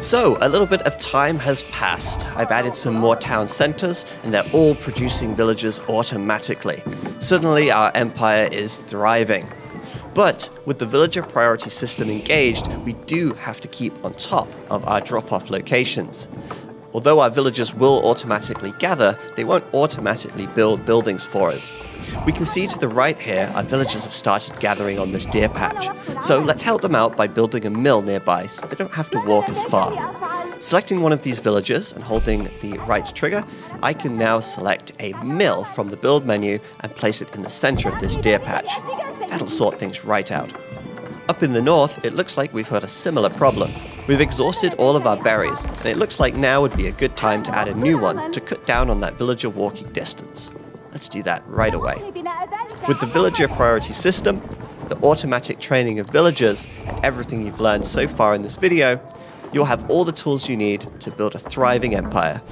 So, a little bit of time has passed. I've added some more town centers, and they're all producing villages automatically. Suddenly, our empire is thriving. But with the villager priority system engaged, we do have to keep on top of our drop-off locations. Although our villagers will automatically gather, they won't automatically build buildings for us. We can see to the right here, our villagers have started gathering on this deer patch. So let's help them out by building a mill nearby so they don't have to walk as far. Selecting one of these villagers and holding the right trigger, I can now select a mill from the build menu and place it in the center of this deer patch. That'll sort things right out. Up in the north, it looks like we've had a similar problem. We've exhausted all of our berries, and it looks like now would be a good time to add a new one to cut down on that villager walking distance. Let's do that right away. With the villager priority system, the automatic training of villagers, and everything you've learned so far in this video, you'll have all the tools you need to build a thriving empire.